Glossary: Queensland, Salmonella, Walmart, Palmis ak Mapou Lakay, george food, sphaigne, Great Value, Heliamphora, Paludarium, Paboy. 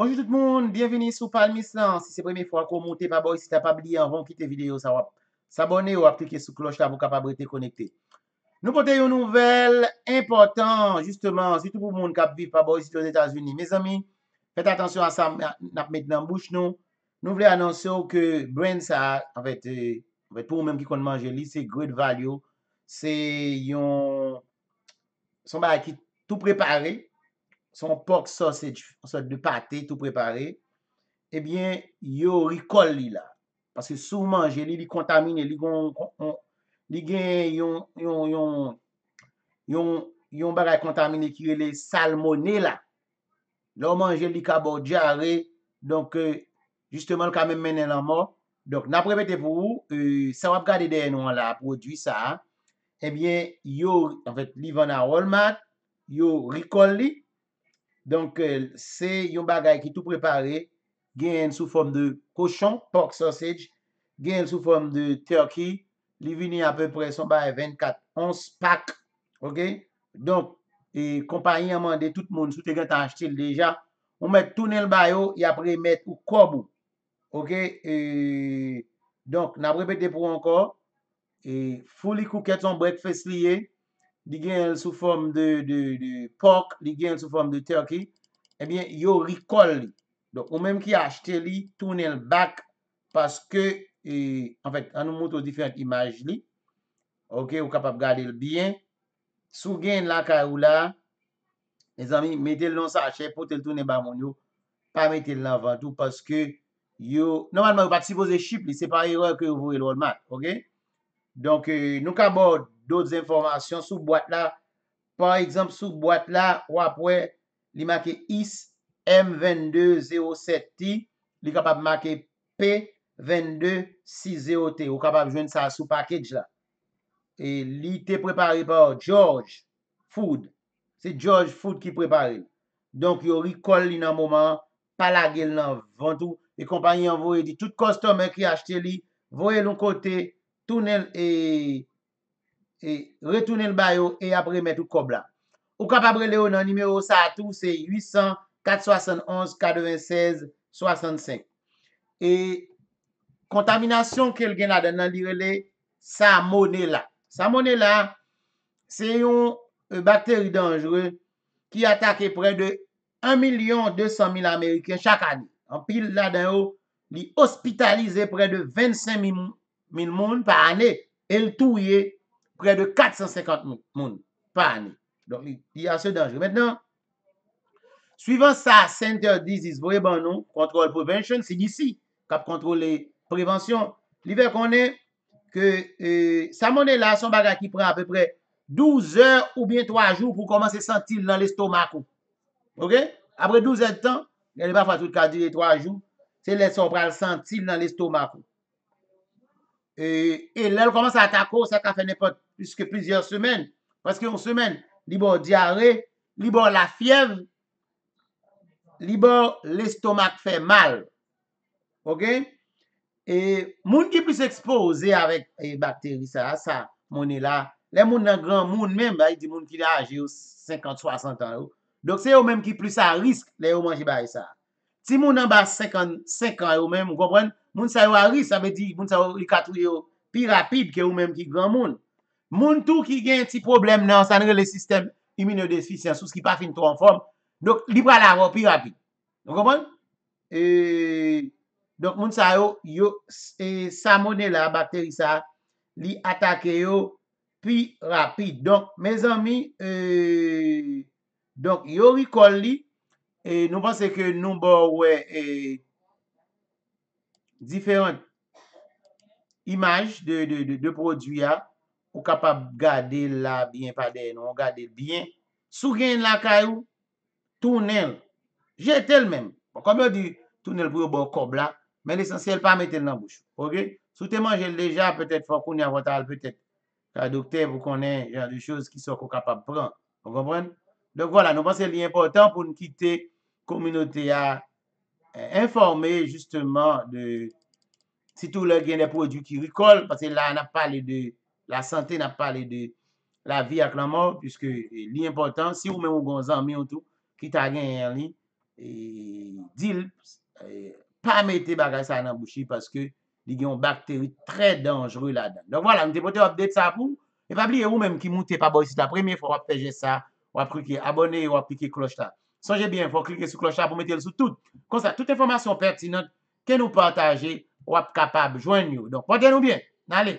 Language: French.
Bonjour tout le monde, bienvenue sur Palmis. Si c'est la première fois qu'on monte Paboy, si tu n'as pas oublié, avant de quitter la vidéo, ça va s'abonner ou appliquer sur la cloche pour capable de connecter. Nous portons une nouvelle importante, justement, surtout pour le monde qui vit Paboy aux États-Unis. Mes amis, faites attention à ça, nous mettons en bouche nous. Nous voulons annoncer que Brand, ça, en fait, pour vous-même qui compte manger, c'est Great Value. C'est son bagage qui tout préparé. Son pork sausage, en sorte de pâté tout préparé, eh bien, yo ricole li là. Parce que sous manger li, li contamine, li gen yon bagay contaminé qui est les salmonella. L'on mange li kabo diarrhée, donc justement quand même mène la mort. Donc n'a répété pour vous, ça va garder derrière nous là produit ça. Eh bien, yo en fait li van à Walmart, yo ricole li. Donc, c'est un bagage qui est tout préparé, gain sous forme de cochon, pork sausage, gain sous forme de turkey, il vient à peu près son bagage 24 onces pack. OK? Donc, et compagnie a demandé tout le monde, si tu as acheté déjà, on met tout le bagage et après mettre au corbeau. OK? Et, donc, on a répété pour encore, et fully cooked son breakfast lié. Li gen sous forme de pork, li gen sous forme de turkey, eh bien, yo recall li. Donc, ou même qui a acheté li, tourne le back, parce que, en fait, on nous montre différentes images li. OK, ou capable de garder le bien. Sous gain la kaoula, les amis, mettez le non sachet pour te le tourner par mon yo, pas mettez le avant tout, parce que, yo, normalement, vous ne pas supposé chip li, c'est par erreur que vous voyez le Walmart. OK? Donc, nous capable d'autres informations sous boîte là. Par exemple, sous boîte là, ou après, il marqué IS M2207T, il est capable de marquer P2260T. Ou capable de joindre ça sous package là. Et il était préparé par George Food. C'est George Food qui préparé. Donc, il recolle dans un moment, pas la gueule dans ventou. Et compagnie envoie dit tout customer qui a acheté lui, voyez l'autre côté, tournez et retourner le bayo et après mettre au cobla. Ou capable le nan numéro ça tout c'est 800 471 96 65. Et contamination quelqu'un là dans l'irelé Salmonella. Salmonella c'est une bactérie dangereuse qui attaque près de 1 200 000 Américains chaque année. En pile là dedans li hospitalisé près de 25 000 monde par année et le touye près de 450 000 personnes par année. Donc, il y a ce danger. Maintenant, suivant ça, Center Disease Control Prevention, c'est d'ici, cap contrôler prévention. L'hiver qu'on est, que Salmonella, son bagage qui prend à peu près 12 heures ou bien 3 jours pour commencer à sentir dans l'estomac. OK? Après 12 heures de temps, il n'y a pas tout cas les 3 jours, c'est laisser on va le sentir dans l'estomac. Et là, on commence à attaquer, ça fait n'importe plus que plusieurs semaines. Parce qu'une semaine, il y a diarrhée, il y a la fièvre, il y a l'estomac fait mal. OK? Et les gens qui plus exposés avec les bactéries, ça, est là. Les gens dans le grand monde, même, il y a des gens qui ont âgé 50, 60 ans. Donc, c'est eux-mêmes qui plus à risque, les gens qui mangent ça. Si les gens en bas 55 ans, eux-mêmes, vous comprenez? Moun sa yo a risque, ça veut dire moun sa yo katouye plus rapide que ou même qui grand moun. Moun tout qui gen un petit problème nan, ça ne le système immunodéficient sous qui pas fin trop en forme. Donc li pral avoir plus rapide. Vous comprenez? Donc moun sa yo Salmonella bactérie ça li attaque yo plus rapide. Donc mes amis donc yo recall li et nous pensons que nous bon ouais différentes images de produits ou capable garder la bien pas des non garder bien sous gain la caillou tunnel jeter le même comme on dit tunnel pour bon cobla mais l'essentiel pas mettre dans bouche. OK, si tu manger déjà peut-être faut qu'on y avance peut-être la docteur vous connaît genre de choses qui sont capable prendre, vous comprenez? Donc voilà, nous pensons l'important pour nous quitter communauté à informer justement de si tout le gain des produits qui récoltent, parce que là on a parlé de la santé, on a parlé de la vie avec la mort, puisque l'important si vous même vous avez un ami ou tout qui t'a gagné dil pas mettre bagage ça dans bouche parce que il y a une bactérie très dangereuse là-dedans. Donc voilà, nous avons update ça pour vous. Et pas oublier vous-même qui montez pas bon ici la première fois, vous faire ça, vous cliquer abonner, vous cliquer cloche là. Songez bien, il faut cliquer sur cloche là pour mettre le sous tout. Comme ça, toute information pertinente que nous partageons, vous êtes capable de joindre. Donc, portez-nous bien. Allez.